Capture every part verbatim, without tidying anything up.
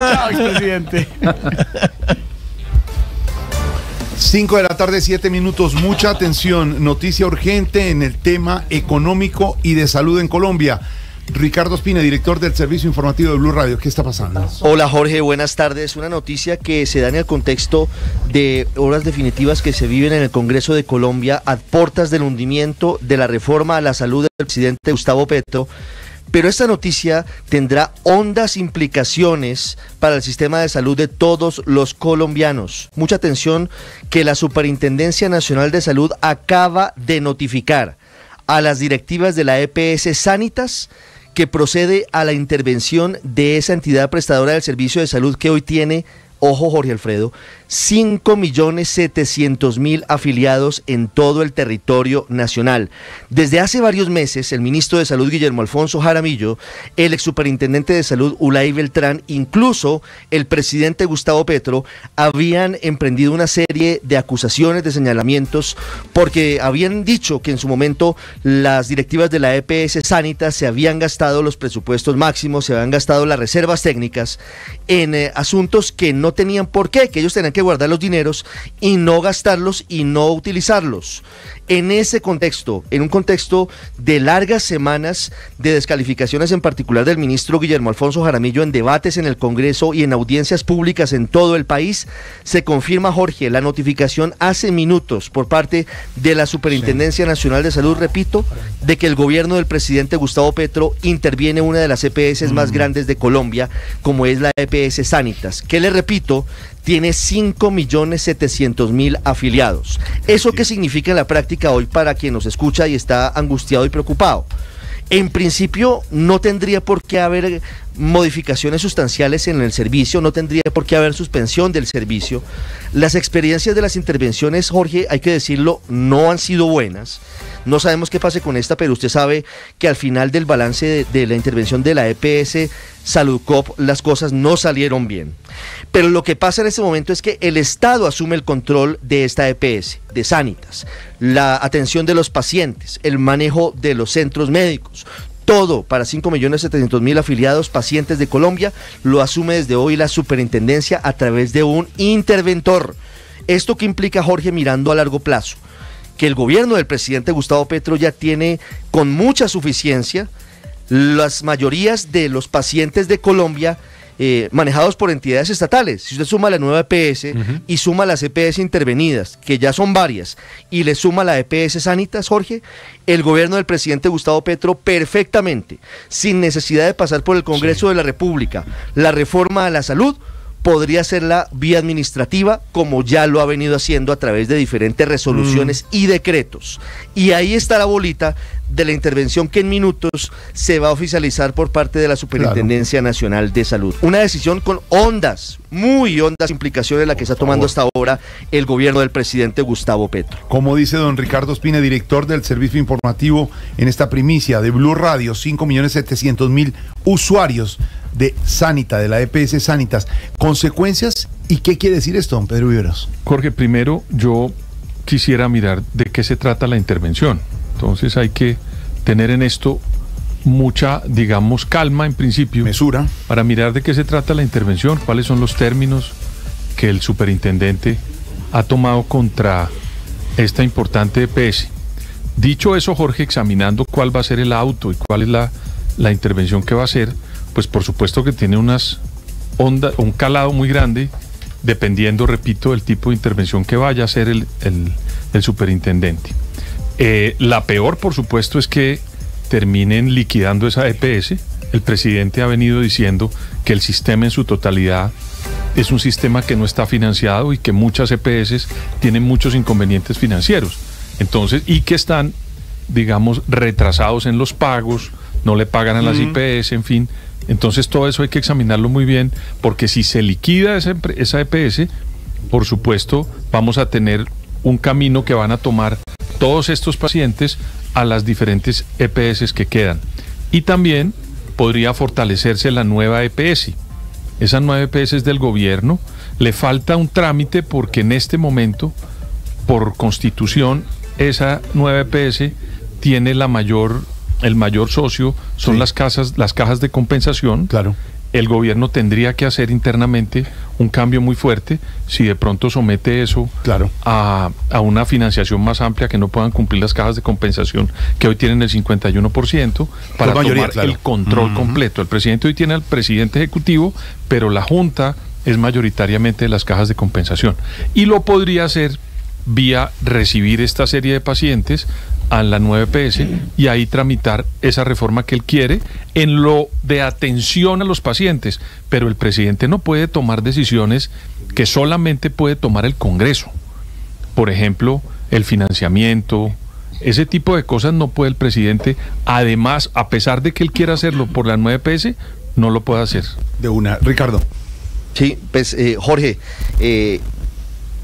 Chao, expresidente. cinco de la tarde, siete minutos. Mucha atención. Noticia urgente en el tema económico y de salud en Colombia. Ricardo Espina, director del Servicio Informativo de Blue Radio. ¿Qué está pasando? Hola, Jorge, buenas tardes. Una noticia que se da en el contexto de horas definitivas que se viven en el Congreso de Colombia a portas del hundimiento de la reforma a la salud del presidente Gustavo Petro. Pero esta noticia tendrá hondas implicaciones para el sistema de salud de todos los colombianos. Mucha atención, que la Superintendencia Nacional de Salud acaba de notificar a las directivas de la E P S Sanitas que procede a la intervención de esa entidad prestadora del servicio de salud que hoy tiene, ojo Jorge Alfredo, cinco millones setecientos mil afiliados en todo el territorio nacional. Desde hace varios meses, el ministro de Salud, Guillermo Alfonso Jaramillo, el ex superintendente de Salud, Ulay Beltrán, incluso el presidente Gustavo Petro, habían emprendido una serie de acusaciones, de señalamientos, porque habían dicho que en su momento las directivas de la E P S Sanitas se habían gastado los presupuestos máximos, se habían gastado las reservas técnicas en eh, asuntos que no tenían por qué, que ellos tenían que que guardar los dineros y no gastarlos y no utilizarlos. En ese contexto, en un contexto de largas semanas de descalificaciones, en particular del ministro Guillermo Alfonso Jaramillo, en debates en el Congreso y en audiencias públicas en todo el país, se confirma, Jorge, la notificación hace minutos por parte de la Superintendencia Nacional de Salud, repito, de que el gobierno del presidente Gustavo Petro interviene en una de las E P S más grandes de Colombia, como es la E P S Sanitas, que, le repito, tiene cinco millones setecientos mil afiliados. ¿Eso qué significa en la práctica hoy para quien nos escucha y está angustiado y preocupado? En principio no tendría por qué haber modificaciones sustanciales en el servicio, no tendría por qué haber suspensión del servicio. Las experiencias de las intervenciones, Jorge, hay que decirlo, no han sido buenas. No sabemos qué pase con esta, pero usted sabe que al final del balance de, de la intervención de la E P S SaludCop, las cosas no salieron bien. Pero lo que pasa en este momento es que el Estado asume el control de esta E P S, de Sanitas, la atención de los pacientes, el manejo de los centros médicos. Todo para cinco millones setecientos mil afiliados pacientes de Colombia lo asume desde hoy la superintendencia a través de un interventor. ¿Esto qué implica, Jorge, mirando a largo plazo? Que el gobierno del presidente Gustavo Petro ya tiene con mucha suficiencia las mayorías de los pacientes de Colombia Eh, manejados por entidades estatales. Si usted suma la nueva E P S uh-huh. y suma las E P S intervenidas, que ya son varias, y le suma la E P S Sanitas, Jorge, el gobierno del presidente Gustavo Petro perfectamente, sin necesidad de pasar por el Congreso sí. de la República, la reforma a la salud podría hacerla vía administrativa, como ya lo ha venido haciendo a través de diferentes resoluciones mm. y decretos. Y ahí está la bolita de la intervención que en minutos se va a oficializar por parte de la Superintendencia claro. Nacional de Salud. Una decisión con hondas, muy hondas implicaciones la que está tomando hasta ahora el gobierno del presidente Gustavo Petro. Como dice don Ricardo Espina, director del Servicio Informativo, en esta primicia de Blue Radio, cinco millones setecientos mil usuarios de Sanita, de la E P S Sanitas. ¿Consecuencias? ¿Y qué quiere decir esto, don Pedro Viveros? Jorge, primero yo quisiera mirar de qué se trata la intervención. Entonces hay que tener en esto mucha, digamos, calma en principio. Mesura. Para mirar de qué se trata la intervención, cuáles son los términos que el superintendente ha tomado contra esta importante E P S. Dicho eso, Jorge, examinando cuál va a ser el auto y cuál es la, la intervención que va a hacer, pues por supuesto que tiene unas ondas, un calado muy grande, dependiendo, repito, del tipo de intervención que vaya a hacer el, el, el superintendente. Eh, la peor, por supuesto, es que terminen liquidando esa E P S. El presidente ha venido diciendo que el sistema en su totalidad es un sistema que no está financiado y que muchas E P S tienen muchos inconvenientes financieros. Entonces, y que están, digamos, retrasados en los pagos, no le pagan a las I P S, en fin. Entonces todo eso hay que examinarlo muy bien, porque si se liquida esa, esa E P S, por supuesto vamos a tener un camino que van a tomar todos estos pacientes a las diferentes E P S que quedan. Y también podría fortalecerse la nueva E P S. Esa nueva E P S es del gobierno, le falta un trámite porque en este momento, por constitución, esa nueva E P S tiene la mayor... el mayor socio son sí. las casas, las cajas de compensación. Claro. el gobierno tendría que hacer internamente un cambio muy fuerte si de pronto somete eso claro. a, a una financiación más amplia que no puedan cumplir las cajas de compensación que hoy tienen el cincuenta y uno por ciento para la mayoría, tomar claro. el control uh-huh. completo. El presidente hoy tiene al presidente ejecutivo, pero la Junta es mayoritariamente de las cajas de compensación. Y lo podría hacer vía recibir esta serie de pacientes a la nueva E P S y ahí tramitar esa reforma que él quiere en lo de atención a los pacientes, pero el presidente no puede tomar decisiones que solamente puede tomar el Congreso. Por ejemplo, el financiamiento, ese tipo de cosas no puede el presidente. Además, a pesar de que él quiera hacerlo por la nueva E P S, no lo puede hacer. De una, Ricardo. Sí, pues eh, Jorge, eh...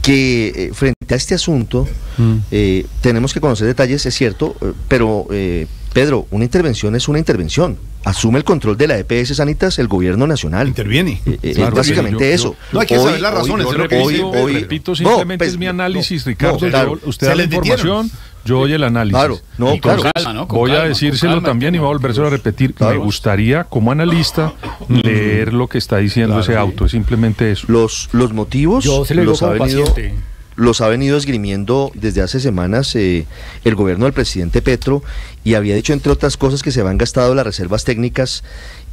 que eh, frente a este asunto mm. eh, tenemos que conocer detalles, es cierto, eh, pero eh, Pedro, una intervención es una intervención. Asume el control de la E P S Sanitas el gobierno nacional. Interviene. Eh, eh, claro, básicamente yo, yo, eso. No hay que hoy, saber las razones. Hoy, yo repito, hoy, hoy, repito simplemente no, pues, es mi análisis, no, Ricardo. No, claro, yo, usted da la información, yo oye el análisis. Claro, no, claro. Calma, ¿no? Voy calma, a decírselo calma, también y voy a volvérselo a repetir. Claro. Me gustaría, como analista, leer lo que está diciendo claro, ese auto. Es simplemente eso. Los, los motivos yo se los, ha venido, los ha venido esgrimiendo desde hace semanas eh, el gobierno del presidente Petro, y había dicho, entre otras cosas, que se habían gastado las reservas técnicas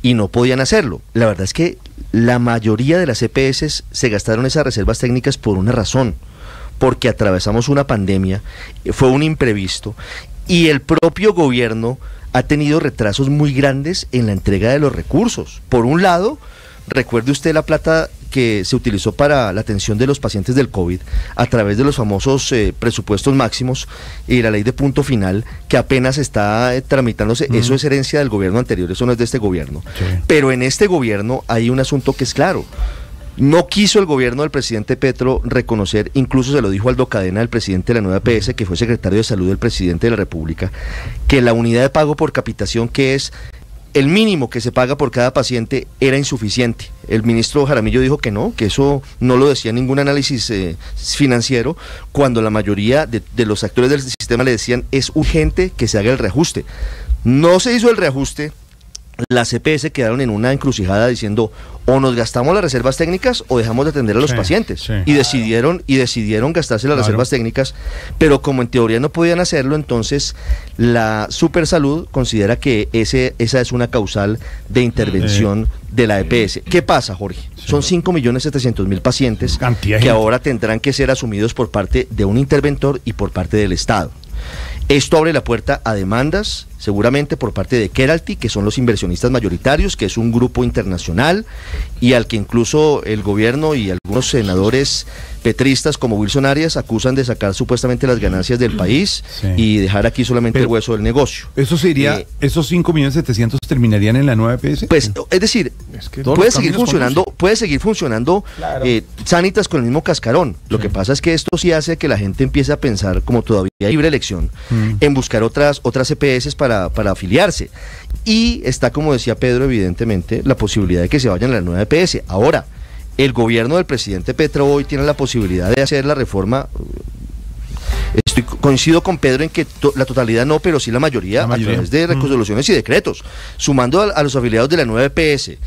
y no podían hacerlo. La verdad es que la mayoría de las E P S se gastaron esas reservas técnicas por una razón. Porque atravesamos una pandemia, fue un imprevisto, y el propio gobierno ha tenido retrasos muy grandes en la entrega de los recursos. Por un lado, recuerde usted la plata que se utilizó para la atención de los pacientes del COVID a través de los famosos eh, presupuestos máximos y la ley de punto final, que apenas está eh, tramitándose. Mm. Eso es herencia del gobierno anterior, eso no es de este gobierno. Sí. Pero en este gobierno hay un asunto que es claro. No quiso el gobierno del presidente Petro reconocer, incluso se lo dijo Aldo Cadena, el presidente de la nueva E P S, que fue secretario de Salud del presidente de la República, que la unidad de pago por capitación, que es el mínimo que se paga por cada paciente, era insuficiente. El ministro Jaramillo dijo que no, que eso no lo decía ningún análisis eh, financiero, cuando la mayoría de, de los actores del sistema le decían, es urgente que se haga el reajuste. No se hizo el reajuste. Las E P S quedaron en una encrucijada diciendo, o nos gastamos las reservas técnicas o dejamos de atender a los sí, pacientes. Sí. Y decidieron y decidieron gastarse las claro. reservas técnicas, pero como en teoría no podían hacerlo, entonces la Supersalud considera que ese esa es una causal de intervención eh, de la E P S. Eh, ¿Qué pasa, Jorge? Sí. Son cinco millones setecientos mil pacientes que ahora tendrán que ser asumidos por parte de un interventor y por parte del Estado. Esto abre la puerta a demandas, seguramente por parte de Keralty, que son los inversionistas mayoritarios, que es un grupo internacional, y al que incluso el gobierno y algunos senadores petristas como Wilson Arias acusan de sacar supuestamente las ganancias del país sí. y dejar aquí solamente Pero el hueso del negocio. ¿Eso sería, eh, esos cinco millones setecientos terminarían en la nueva E P S? Pues, es decir, es que puede, seguir funcionando, puede seguir funcionando claro. eh, Sanitas con el mismo cascarón. Lo sí. que pasa es que esto sí hace que la gente empiece a pensar, como todavía hay libre elección, mm. en buscar otras, otras E P S para Para, para afiliarse, y está, como decía Pedro, evidentemente la posibilidad de que se vayan a la nueva E P S. Ahora, el gobierno del presidente Petro hoy tiene la posibilidad de hacer la reforma. Estoy, coincido con Pedro en que to, la totalidad no, pero sí la mayoría, la mayoría. a través de resoluciones mm. y decretos, sumando a, a los afiliados de la nueva E P S,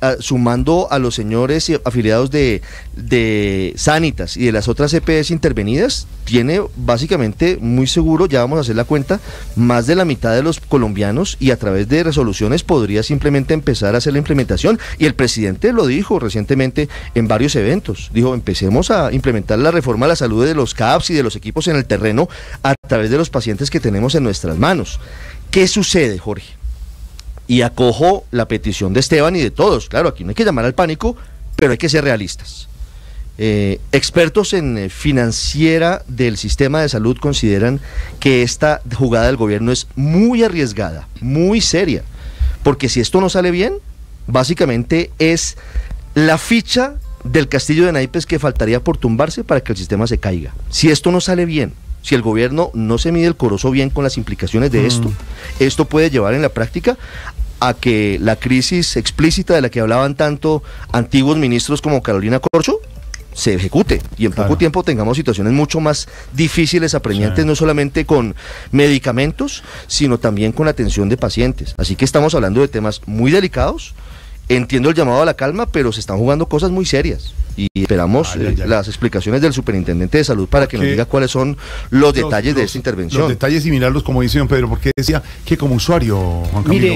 a, sumando a los señores afiliados de, de Sanitas y de las otras E P S intervenidas, tiene básicamente muy seguro, ya vamos a hacer la cuenta, más de la mitad de los colombianos, y a través de resoluciones podría simplemente empezar a hacer la implementación. Y el presidente lo dijo recientemente en varios eventos, dijo, empecemos a implementar la reforma a la salud de los C A P S y de los equipos en el terreno a través de los pacientes que tenemos en nuestras manos. ¿Qué sucede, Jorge? Y acojo la petición de Esteban y de todos, claro, aquí no hay que llamar al pánico, pero hay que ser realistas. Eh, expertos en eh, financiera del sistema de salud consideran que esta jugada del gobierno es muy arriesgada, muy seria, porque si esto no sale bien, básicamente es la ficha del castillo de naipes que faltaría por tumbarse para que el sistema se caiga. Si esto no sale bien, si el gobierno no se mide el corozo bien con las implicaciones de mm. esto, esto puede llevar en la práctica a que la crisis explícita de la que hablaban tanto antiguos ministros como Carolina Corcho se ejecute, y en poco claro. tiempo tengamos situaciones mucho más difíciles, apremiantes, sí. no solamente con medicamentos, sino también con la atención de pacientes. Así que estamos hablando de temas muy delicados Entiendo el llamado a la calma, pero se están jugando cosas muy serias y esperamos vale, eh, las explicaciones del Superintendente de Salud para que nos diga cuáles son los, los detalles los, de esta intervención. Los detalles y mirarlos como dice don Pedro, porque decía que como usuario, Juan Camilo... Mire,